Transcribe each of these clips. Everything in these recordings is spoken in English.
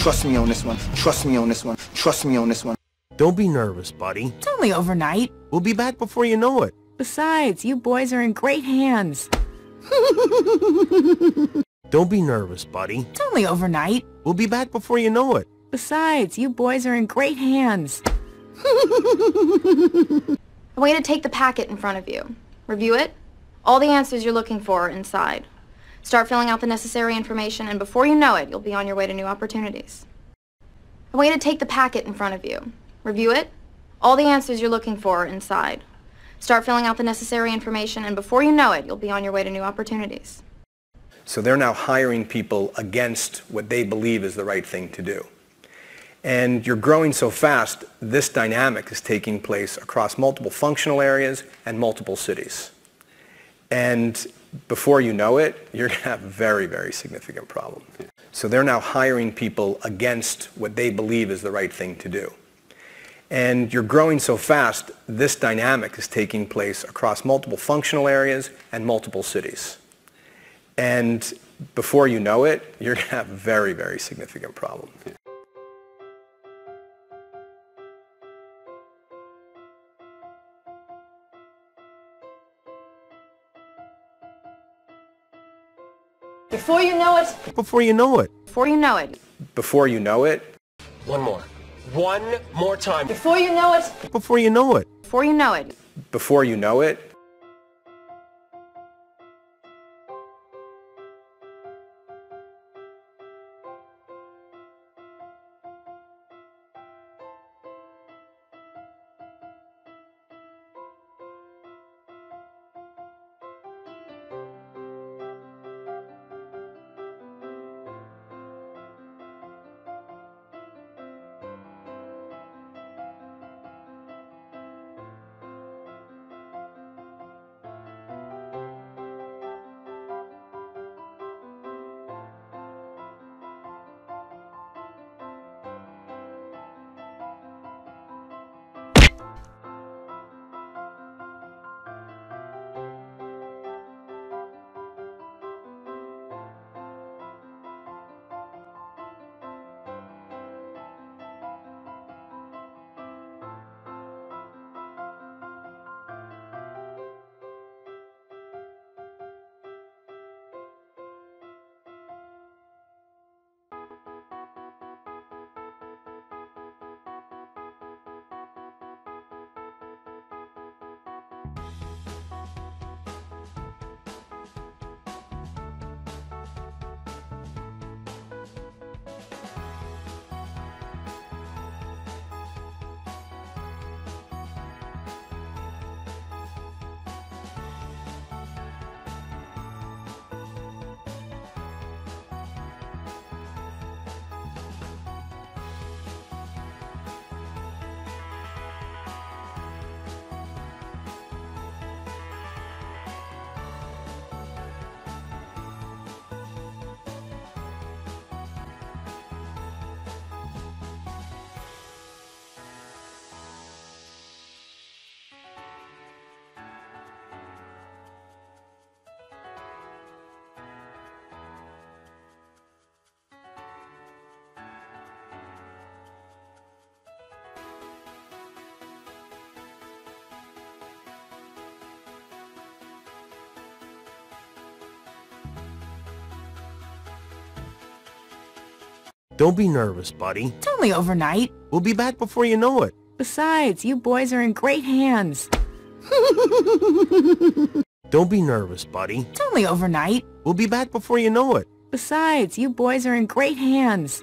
Trust me on this one. Trust me on this one. Trust me on this one. Don't be nervous, buddy. It's only overnight. We'll be back before you know it. Besides, you boys are in great hands. Don't be nervous, buddy. It's only overnight. We'll be back before you know it. Besides, you boys are in great hands. I want you to take the packet in front of you. Review it. All the answers you're looking for are inside. Start filling out the necessary information, and before you know it, you'll be on your way to new opportunities. I want you to take the packet in front of you. Review it. All the answers you're looking for are inside. Start filling out the necessary information, and before you know it, you'll be on your way to new opportunities. So they're now hiring people against what they believe is the right thing to do. And you're growing so fast, this dynamic is taking place across multiple functional areas and multiple cities. And before you know it, you're going to have a very, very significant problem. So they're now hiring people against what they believe is the right thing to do. And you're growing so fast, this dynamic is taking place across multiple functional areas and multiple cities. And before you know it, you're going to have a very, very significant problem. Before you know it. Before you know it. Before you know it. Before you know it. One more. One more time. Before you know it. Before you know it. Before you know it. Before you know it. Don't be nervous, buddy. It's only overnight. We'll be back before you know it. Besides, you boys are in great hands. Don't be nervous, buddy. It's only overnight. We'll be back before you know it. Besides, you boys are in great hands.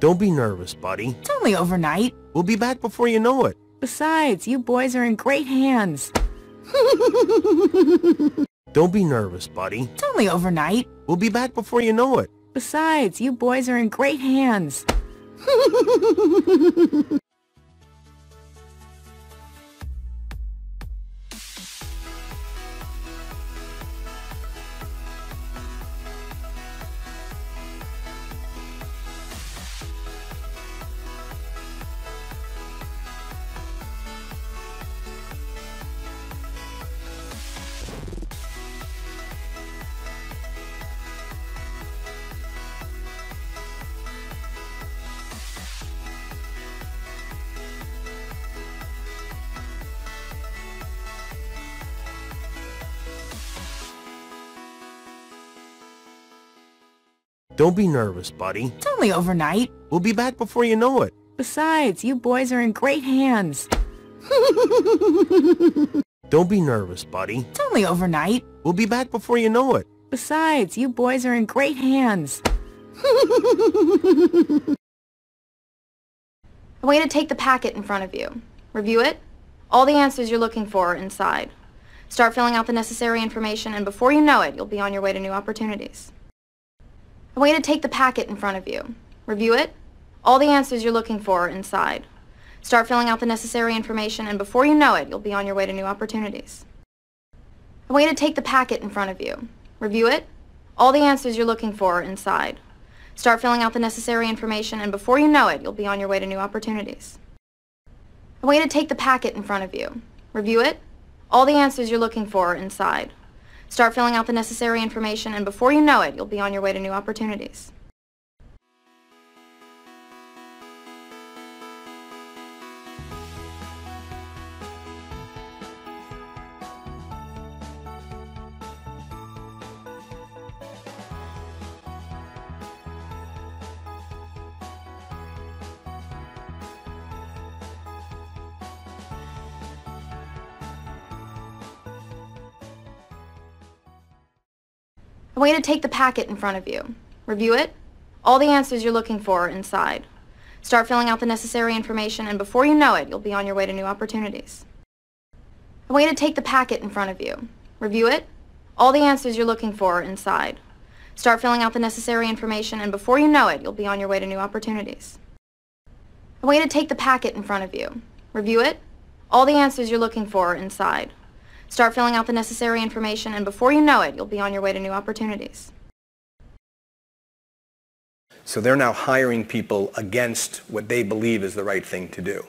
Don't be nervous, buddy. It's only overnight. We'll be back before you know it. Besides, you boys are in great hands. Don't be nervous, buddy. It's only overnight. We'll be back before you know it. Besides, you boys are in great hands. Don't be nervous, buddy. It's only overnight. We'll be back before you know it. Besides, you boys are in great hands. Don't be nervous, buddy. It's only overnight. We'll be back before you know it. Besides, you boys are in great hands. I'm going to take the packet in front of you. Review it. All the answers you're looking for are inside. Start filling out the necessary information, and before you know it, you'll be on your way to new opportunities. I'm going to take the packet in front of you. Review it. All the answers you're looking for are inside. Start filling out the necessary information, and before you know it, you'll be on your way to new opportunities. I'm going to take the packet in front of you. Review it. All the answers you're looking for are inside. Start filling out the necessary information, and before you know it, you'll be on your way to new opportunities. I'm going to take the packet in front of you. Review it. All the answers you're looking for are inside. Start filling out the necessary information, and before you know it, you'll be on your way to new opportunities. I'm going to take the packet in front of you. Review it. All the answers you're looking for are inside. Start filling out the necessary information, and before you know it, you'll be on your way to new opportunities. I'm going to take the packet in front of you. Review it. All the answers you're looking for are inside. Start filling out the necessary information, and before you know it, you'll be on your way to new opportunities. I'm going to take the packet in front of you. Review it. All the answers you're looking for are inside. Start filling out the necessary information, and before you know it, you'll be on your way to new opportunities. So they're now hiring people against what they believe is the right thing to do.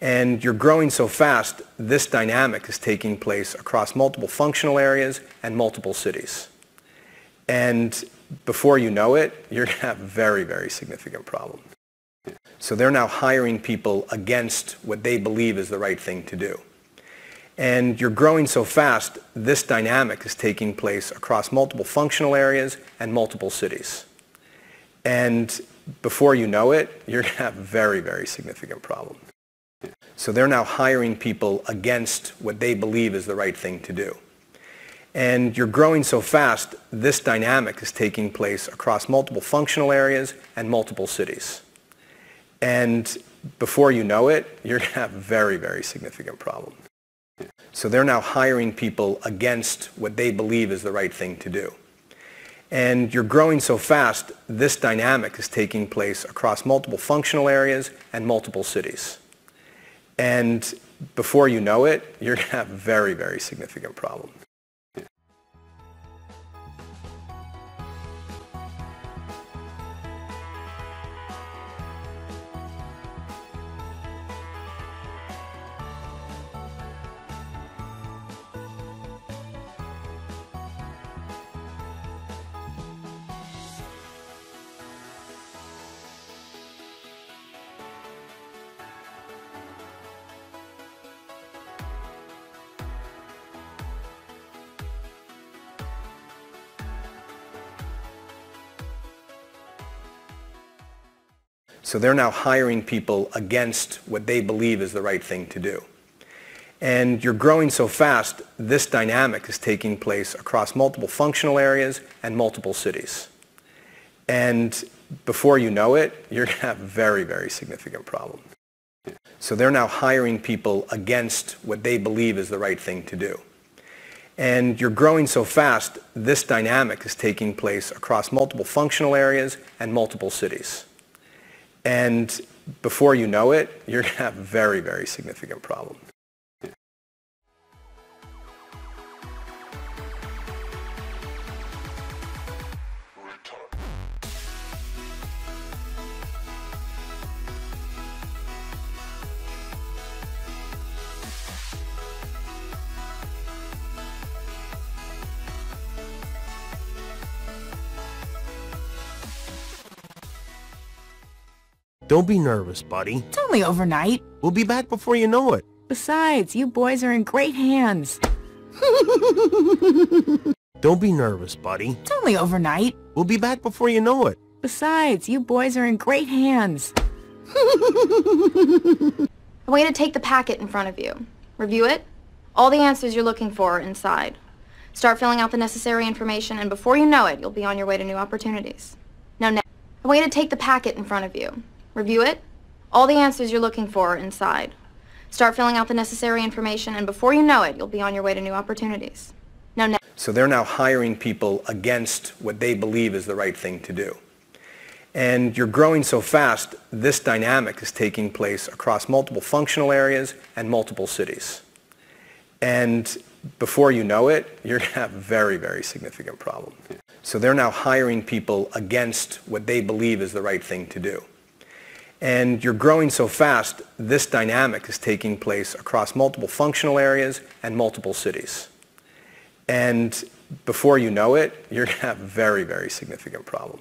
And you're growing so fast, this dynamic is taking place across multiple functional areas and multiple cities. And before you know it, you're going to have a very, very significant problem. So they're now hiring people against what they believe is the right thing to do. And you're growing so fast, this dynamic is taking place across multiple functional areas and multiple cities. And before you know it, you're going to have a very, very significant problem. So they're now hiring people against what they believe is the right thing to do. And you're growing so fast, this dynamic is taking place across multiple functional areas and multiple cities. And before you know it, you're going to have a very, very significant problem. So they're now hiring people against what they believe is the right thing to do. And you're growing so fast, this dynamic is taking place across multiple functional areas and multiple cities. And before you know it, you're going to have a very, very significant problem. So they're now hiring people against what they believe is the right thing to do. And you're growing so fast, this dynamic is taking place across multiple functional areas and multiple cities. And before you know it, you're going to have a very, very significant problem. So they're now hiring people against what they believe is the right thing to do. And you're growing so fast, this dynamic is taking place across multiple functional areas and multiple cities. And before you know it, you're going to have a very, very significant problem. Don't be nervous, buddy. It's only overnight. We'll be back before you know it. Besides, you boys are in great hands. Don't be nervous, buddy. It's only overnight. We'll be back before you know it. Besides, you boys are in great hands. I want you to take the packet in front of you. Review it. All the answers you're looking for are inside. Start filling out the necessary information, and before you know it, you'll be on your way to new opportunities. Now, I want you to take the packet in front of you. Review it. All the answers you're looking for are inside. Start filling out the necessary information, and before you know it, you'll be on your way to new opportunities. So they're now hiring people against what they believe is the right thing to do. And you're growing so fast, this dynamic is taking place across multiple functional areas and multiple cities. And before you know it, you're going to have a very, very significant problem. So they're now hiring people against what they believe is the right thing to do. And you're growing so fast, this dynamic is taking place across multiple functional areas and multiple cities. And before you know it, you're going to have a very, very significant problem.